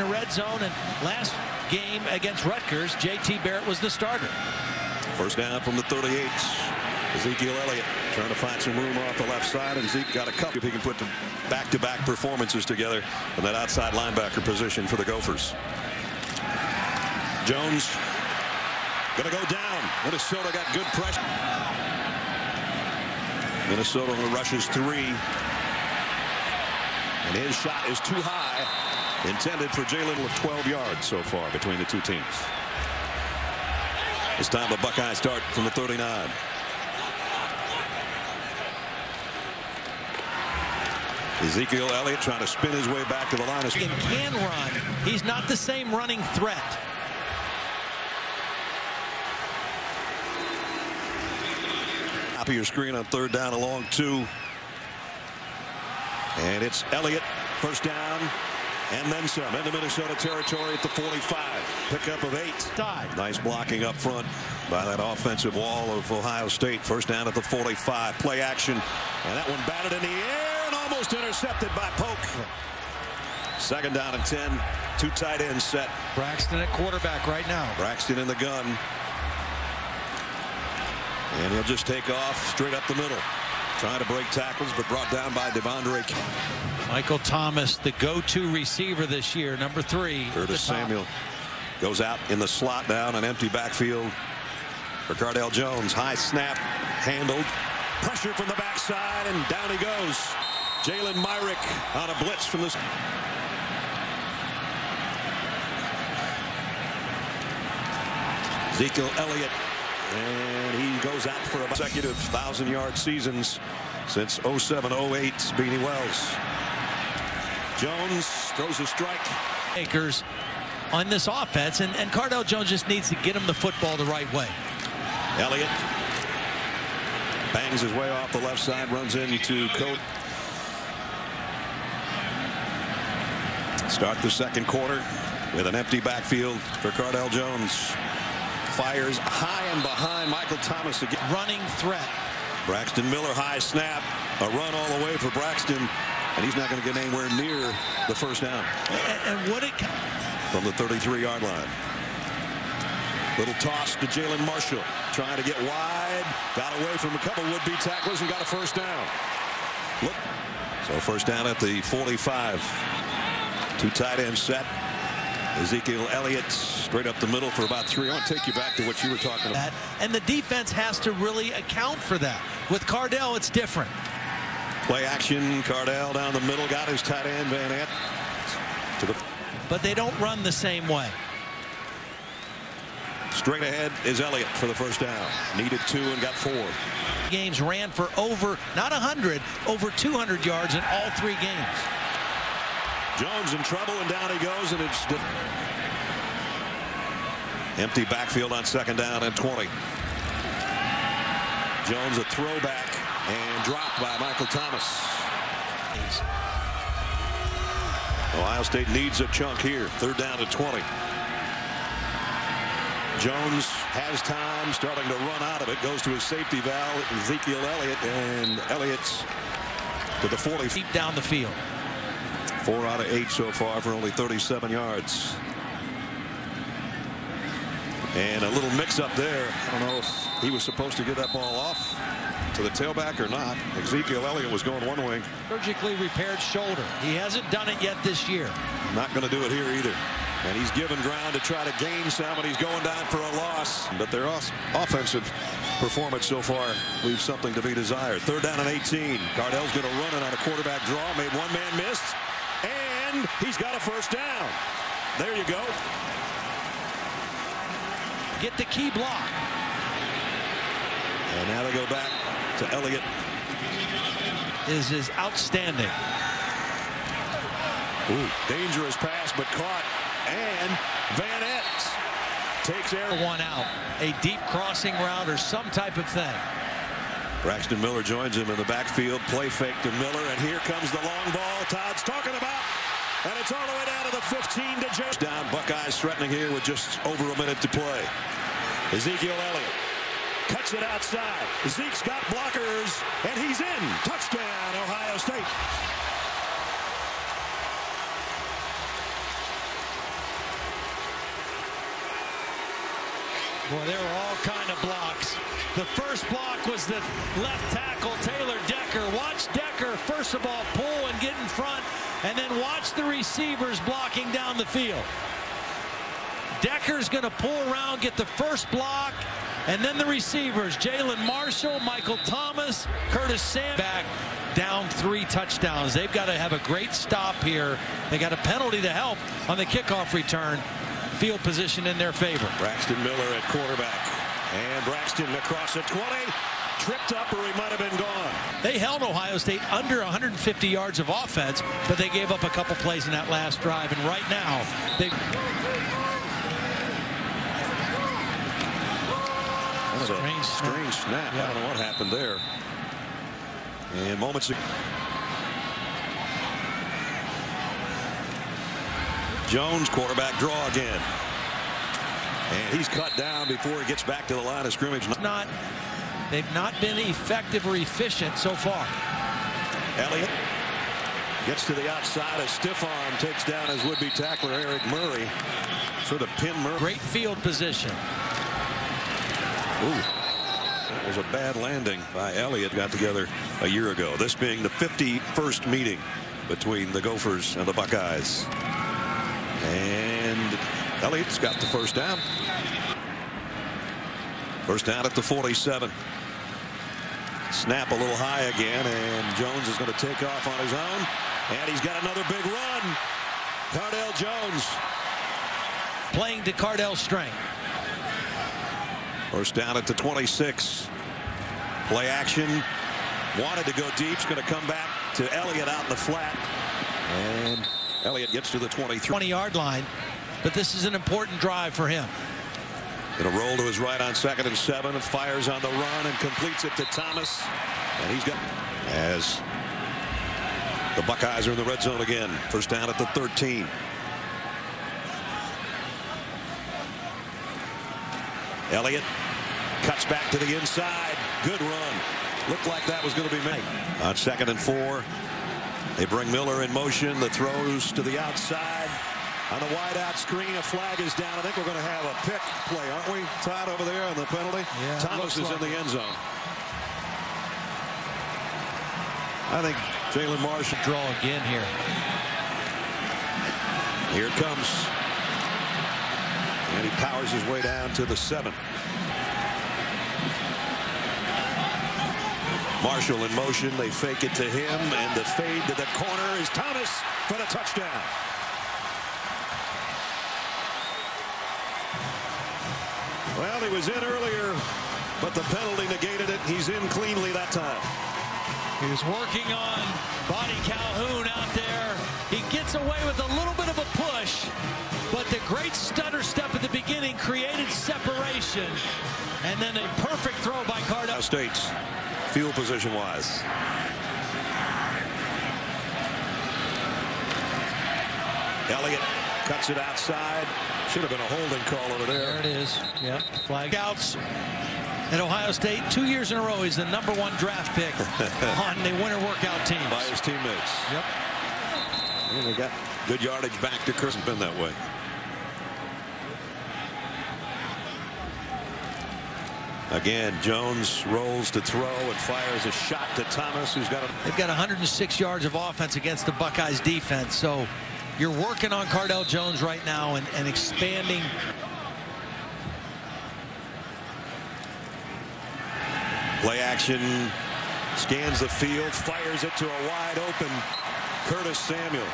The red zone, and last game against Rutgers, JT Barrett was the starter. First down from the 38. Ezekiel Elliott trying to find some room off the left side, and Zeke got a couple if he can put the back-to-back performances together on that outside linebacker position for the Gophers. Jones gonna go down. Minnesota got good pressure. Minnesota rushes three, and his shot is too high. Intended for Jay Little of 12 yards so far between the two teams. This time the Buckeyes start from the 39. Ezekiel Elliott trying to spin his way back to the line. He can run. He's not the same running threat. Top of your screen on third down along two. And it's Elliott. First down. And then some into Minnesota territory at the 45. Pickup of 8. Nice blocking up front by that offensive wall of Ohio State. First down at the 45. Play action. And that one batted in the air and almost intercepted by Polk. Second down and 10. Two tight ends set. Braxton at quarterback right now. Braxton in the gun. And he'll just take off straight up the middle. Trying to break tackles, but brought down by Devondre. Michael Thomas, the go-to receiver this year, number 3. Curtis Samuel goes out in the slot down, an empty backfield. Ricardell Jones, high snap, handled. Pressure from the backside, and down he goes. Jalen Myrick on a blitz from this. Ezekiel Elliott. And he goes out for a consecutive 1,000-yard seasons since 07-08, Beanie Wells. Jones throws a strike. Akers on this offense, and Cardale Jones just needs to get him the football the right way. Elliott bangs his way off the left side, runs into Coat. Start the second quarter with an empty backfield for Cardale Jones. Fires high and behind Michael Thomas again. Running threat. Braxton Miller, high snap. A run all the way for Braxton, and he's not going to get anywhere near the first down. And what it from the 33-yard line. Little toss to Jalin Marshall, trying to get wide. Got away from a couple would-be tacklers and got a first down. Look, so first down at the 45. Two tight ends set. Ezekiel Elliott straight up the middle for about 3. I want to take you back to what you were talking about. And the defense has to really account for that. With Cardale, it's different. Play action. Cardale down the middle. Got his tight end, Vannett. But they don't run the same way. Straight ahead is Elliott for the first down. Needed 2 and got 4. Games ran for over, not 100, over 200 yards in all 3 games. Jones in trouble, and down he goes, and it's empty backfield on second down and 20. Jones a throwback and dropped by Michael Thomas. Ohio State needs a chunk here. Third down to 20. Jones has time, starting to run out of it. Goes to his safety valve, Ezekiel Elliott, and Elliott's to the 40. Deep down the field. 4 out of 8 so far for only 37 yards. And a little mix-up there. I don't know if he was supposed to get that ball off to the tailback or not. Ezekiel Elliott was going one way. Surgically repaired shoulder. He hasn't done it yet this year. Not going to do it here either. And he's given ground to try to gain some, and he's going down for a loss. But their offensive performance so far leaves something to be desired. Third down and 18. Cardale's going to run it on a quarterback draw. Made one man miss. And he's got a first down. There you go. Get the key block. And now they go back to Elliott. This is outstanding. Ooh, dangerous pass, but caught. And Vannett takes air one out. A deep crossing route or some type of thing. Braxton Miller joins him in the backfield. Play fake to Miller, and here comes the long ball Todd's talking about. And it's all the way down to the 15 to Jones. Down, Buckeyes threatening here with just over a minute to play. Ezekiel Elliott cuts it outside. Zeke's got blockers, and he's in. Touchdown, Ohio State. Well, there were all kind of blocks. The first block was the left tackle, Taylor Decker. Watch Decker, first of all, pull and get in front, and then watch the receivers blocking down the field. Decker's going to pull around, get the first block, and then the receivers, Jalin Marshall, Michael Thomas, Curtis Samuel. Back down 3 touchdowns. They've got to have a great stop here. They got a penalty to help on the kickoff return. Field position in their favor. Braxton Miller at quarterback. And Braxton across the 20. Tripped up, or he might have been gone. They held Ohio State under 150 yards of offense, but they gave up a couple plays in that last drive. And right now, they... Strange snap. Yeah. I don't know what happened there. And moments ago. Jones, quarterback draw again. And he's cut down before he gets back to the line of scrimmage. They've not been effective or efficient so far. Elliott gets to the outside. A stiff arm takes down his would-be tackler, Eric Murray. Sort of pin Murray. Great field position. Ooh, that was a bad landing by Elliott. Got together a year ago. This being the 51st meeting between the Gophers and the Buckeyes. And Elliott's got the first down. First down at the 47. Snap a little high again, and Jones is going to take off on his own. And he's got another big run. Cardale Jones. Playing to Cardale's strength. First down at the 26. Play action. Wanted to go deep. It's going to come back to Elliott out in the flat. And Elliott gets to the 23. 20-yard line. But this is an important drive for him. It'll roll to his right on 2nd and 7. And fires on the run and completes it to Thomas. And he's got... As the Buckeyes are in the red zone again. First down at the 13. Elliott cuts back to the inside. Good run. Looked like that was going to be made. On 2nd and 4, they bring Miller in motion. The throws to the outside. On the wide out screen, a flag is down. I think we're going to have a pick play, aren't we? Todd over there on the penalty. Yeah, Thomas is in the end zone. I think Jalin Marshall draw again here. Here it comes. And he powers his way down to the 7. Marshall in motion. They fake it to him, and the fade to the corner is Thomas for the touchdown. Well, he was in earlier, but the penalty negated it. He's in cleanly that time. He was working on Bonnie Calhoun out there. He gets away with a little bit of a push, but the great stutter step at the beginning created separation, and then a perfect throw by Cardale. State's field position wise. Elliott cuts it outside. Should have been a holding call over there. There it is. Yep. Flag outs. At Ohio State, 2 years in a row, he's the #1 draft pick on the winter workout team. By his teammates. Yep. And they got good yardage back to Kirsten. Been that way. Again, Jones rolls to throw and fires a shot to Thomas, who's got a... They've got 106 yards of offense against the Buckeyes defense, so you're working on Cardale Jones right now and expanding... Play action, scans the field, fires it to a wide open Curtis Samuel.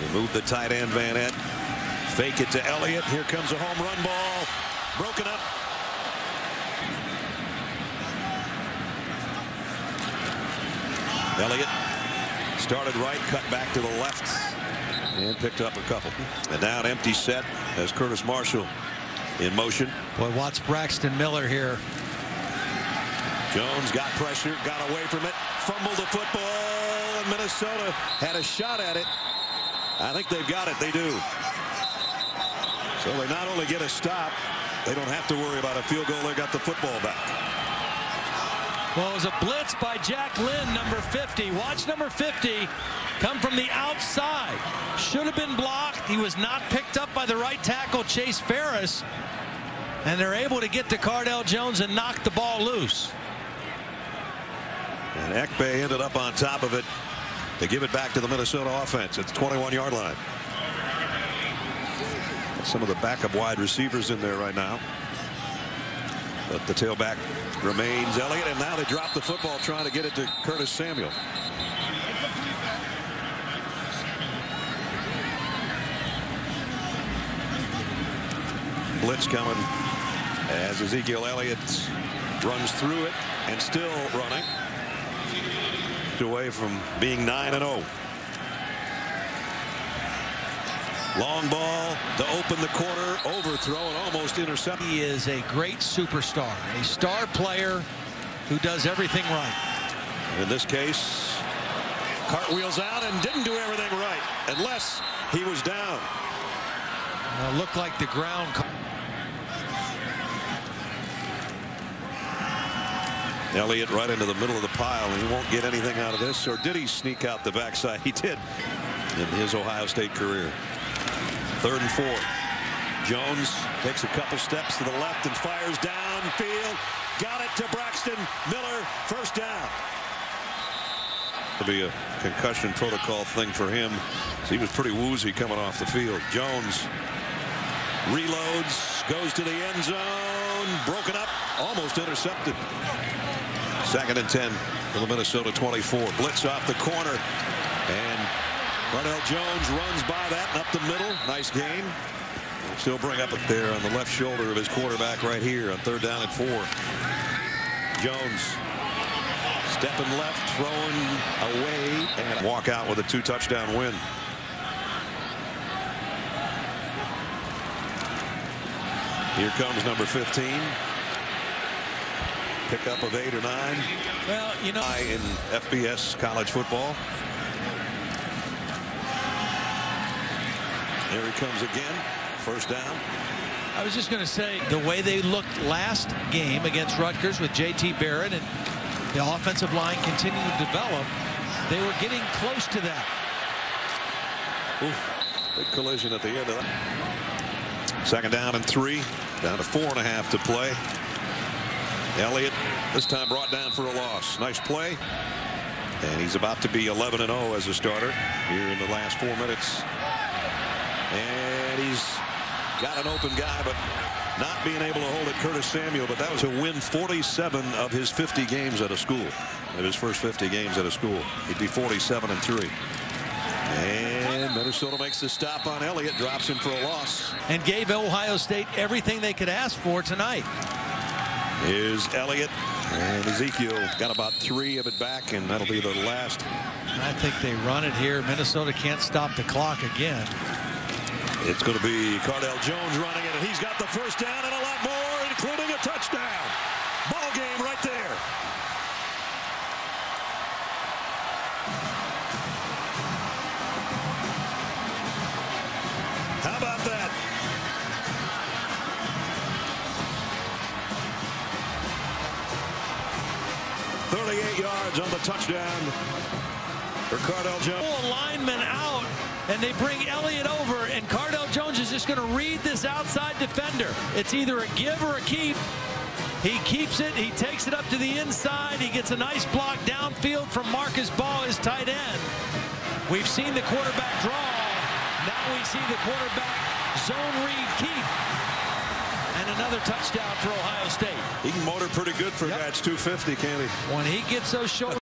They move the tight end Vannett. Fake it to Elliott. Here comes a home run ball. Broken up. Elliott started right, cut back to the left, and picked up a couple. And now an empty set as Curtis Marshall in motion. Boy, watch Braxton Miller here. Jones got pressure, got away from it, fumbled the football, and Minnesota had a shot at it. I think they've got it. They do. So they not only get a stop, they don't have to worry about a field goal. They got the football back. Well, it was a blitz by Jack Lynn, number 50. Watch number 50 come from the outside. Should have been blocked. He was not picked up by the right tackle, Chase Ferris, and they're able to get to Cardale Jones and knock the ball loose. And Ekpe ended up on top of it. They give it back to the Minnesota offense at the 21-yard line. Some of the backup wide receivers in there right now. But the tailback remains Elliott, and now they drop the football trying to get it to Curtis Samuel. Blitz coming as Ezekiel Elliott runs through it and still running. Away from being 9-0. Long ball to open the quarter, overthrow and almost intercept. He is a great superstar, a star player who does everything right. In this case, cartwheels out and didn't do everything right unless he was down. Well, it looked like the ground. Elliott right into the middle of the pile, and he won't get anything out of this. Or did he sneak out the backside? He did in his Ohio State career. 3rd and 4. Jones takes a couple steps to the left and fires downfield. Got it to Braxton Miller. First down. It'll be a concussion protocol thing for him. He was pretty woozy coming off the field. Jones reloads, goes to the end zone, broken up, almost intercepted. 2nd and 10 for the Minnesota 24. Blitz off the corner, and Ronald Jones runs by that and up the middle. Nice game. Still bring up it there on the left shoulder of his quarterback right here on 3rd down and 4. Jones stepping left, throwing away, and walk out with a 2-touchdown win. Here comes number 15. Pickup of 8 or 9. Well, you know, in FBS college football. Here he comes again. First down. I was just going to say the way they looked last game against Rutgers with JT Barrett and the offensive line continued to develop. They were getting close to that. Oof, big collision at the end of that. 2nd down and 3. Down to 4.5 to play. Elliott this time brought down for a loss. Nice play. And he's about to be 11-0 as a starter here in the last 4 minutes. And he's got an open guy, but not being able to hold it, Curtis Samuel. But that was to win 47 of his 50 games at a school. Of his first 50 games at a school. He'd be 47-3. And Minnesota makes the stop on Elliott, drops him for a loss. And gave Ohio State everything they could ask for tonight. Here's Elliott, and Ezekiel got about 3 of it back, and that'll be the last. I think they run it here. Minnesota can't stop the clock again. It's going to be Cardale Jones running it, and he's got the first down and a lot more, including a touchdown. Ball game right there. How about that? On the touchdown for Cardale Jones. Full lineman out, and they bring Elliott over, and Cardale Jones is just going to read this outside defender. It's either a give or a keep. He keeps it. He takes it up to the inside. He gets a nice block downfield from Marcus Ball, his tight end. We've seen the quarterback draw. Now we see the quarterback zone read keep. And another touchdown for Ohio State. He can motor pretty good for that. It's 250, can't he? When he gets those shoulders.